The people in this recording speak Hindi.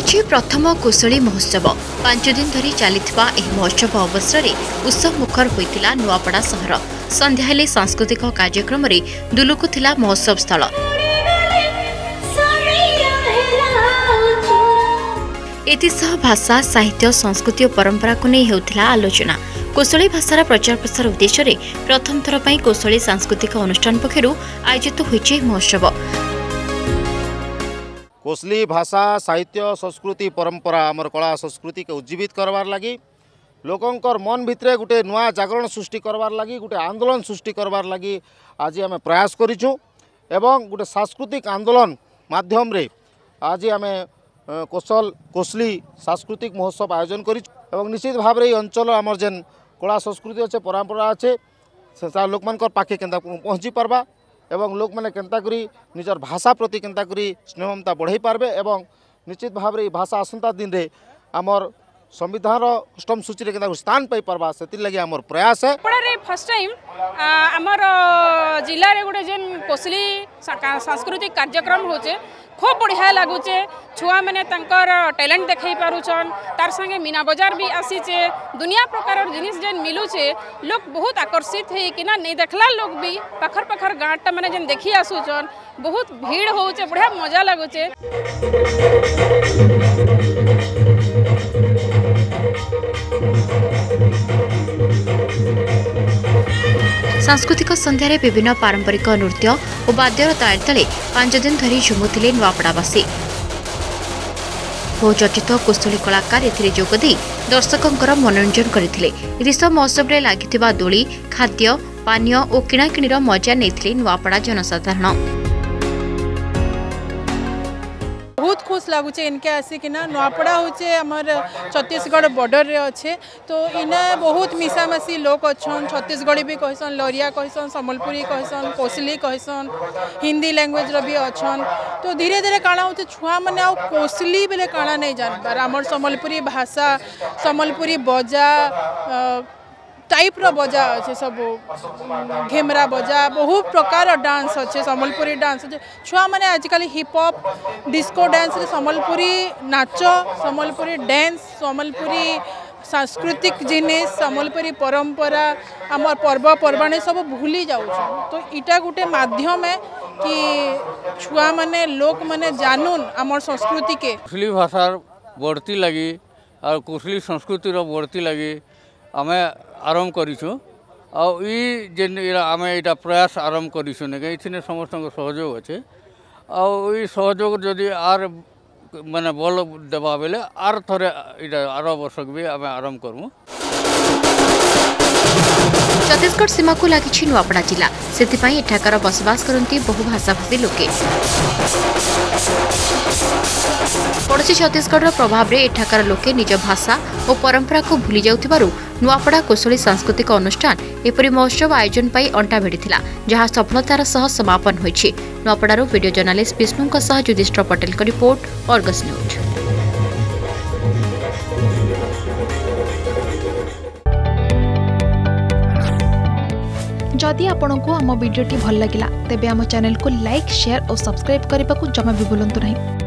ହୋଇଛି प्रथम कोशली महोत्सव। 5 दिन धरी चलिथिबा एही महोत्सव अवसर रे उत्सव मुखर होइतिला नुआपड़ा सहर। संध्याले सांस्कृतिक कार्यक्रम रे दुलुकुथिला महोत्सव स्थल। एतिसह भाषा साहित्य संस्कृति और परंपरा को नहीं होतिला आलोचना। कोशली भाषार प्रचार प्रसार उद्देश्य रे प्रथम थर पई कोशली सांस्कृतिक अनुष्ठान पखरु आयोजित होइछि महोत्सव। कोशली भाषा साहित्य संस्कृति परंपरा आमर कला संस्कृति के उज्जीवित करवार लगी, लोकंकर मन भितरे गुटे नुआ जागरण सृष्टि करवार लगी, गुटे आंदोलन सृष्टि करवार लगी आज आम प्रयास करिछु एवं गुटे सांस्कृतिक आंदोलन माध्यम रे आज आम कोशली सांस्कृतिक महोत्सव आयोजन करिछु एवं निश्चित भाव रे अंचल आमर जेन कला संस्कृति अच्छे परंपरा अच्छे से लोक मान पाखे केंदा पहुँची पारबा एवं लोक मैंने के निजर भाषा प्रति के स्नेहमता बढ़ाई पार्बे एवं निश्चित भाव रे भाषा आसंता दिन रे आमर संविधान अष्टम सूची रे के स्थान पाई पार्बा से लगे आमर प्रयास है। फर्स्ट टाइम आमर जिले में गोटे जेन कोशली सांस्कृतिक कार्यक्रम होचे खूब बढ़िया लगुचे, छुआ मैंने टैलेंट देखई पारुछन, तार संगे मीना बजार भी आसीचे, दुनिया प्रकार जिनिस जेन मिलुचे लोग बहुत आकर्षित है कि ना नहीं देखला लोग भी पाखर पाखर गाँटा मैंने जेन देखी आसुचन बहुत भीड़ होचे बढ़िया मजा लगुचे। सांस्कृतिक संध्यारे विभिन्न पारंपरिक नृत्य और बाद्यर ताल तले 5 दिन धरी झुमुथिले नुआपड़ावासी। बहुचर्चित कोशली कलाकार एथिरे जोगदे दर्शकों मनोरंजन करथिले। ऋष महोत्सव रे लागिथिबा दोली खाद्य पानीय और किणाकिणीर मजा नेथिले नुआपड़ा जनसाधारण। बहुत खुश लगुचे इनके आसिकिना नुआपड़ा होचे हमर छत्तीसगढ़ बॉर्डर रे अच्छे तो इना बहुत मिसामसी लोग अच्छन, छत्तीसगढ़ी भी कहसन, लरिया कहसन, सम्बलपुरी कहसन, कोशली कहसन, हिंदी लैंग्वेज रो भी अच्छन। तो धीरे धीरे काणा होचे छुआ माने आ कोशली बेले काणा नहीं जानबार हमर सम्बलपुरी भाषा सम्बलपुरी बजा टाइप रो बजा अच्छे सब घेमरा बजा बहुत प्रकार डांस अच्छे सम्बलपुरी डांस छुआ माने आजकल hip hop disco dance Sambalpuri नाच सम्बलपुरी डांस सम्बलपुरी सांस्कृतिक जिनिस सम्बलपुरी परंपरा आम पर्व पर्वाणी सब भूली जाऊँ। तो इटा गोटे माध्यम है कि छुआ माने लोक माने जानून आम संस्कृति के कोशली भाषार बढ़ती लगी और कोशली संस्कृति बढ़ती लगी आम आरंभ करूँ आउ आम यहाँ प्रयास आरंभ करूँ नहीं समस्त सहयोग अच्छे आयोग जदि आर मानने बल देवा बेले आर थर आर वर्षक भी आम आरंभ करूँ। छत्तीसगढ़ सीमा को लगी नुआपड़ा जिला से एठाकार बसवास करती बहु भाषाभाषी लोके। पड़ोसी छत्तीसगढ़ प्रभाव में एठाकार लोके निज भाषा और परंपरा को भूली जाउथिबारु नुआपड़ा कोशली सांस्कृतिक अनुष्ठान एपरी महोत्सव आयोजन पाई अंटा भिड़िथिला जहां सफलतार सह समापन होइछि। नुआपड़ारु वीडियो जर्नालिस्ट विष्णुका सह युधिष्ठिर पटेल का रिपोर्ट, अर्गस न्यूज। जदि आपंक आम भिड्टे भल लगा तेब आम चैनल को लाइक, शेयर और सब्सक्राइब करने को जमा भी भूलु नहीं।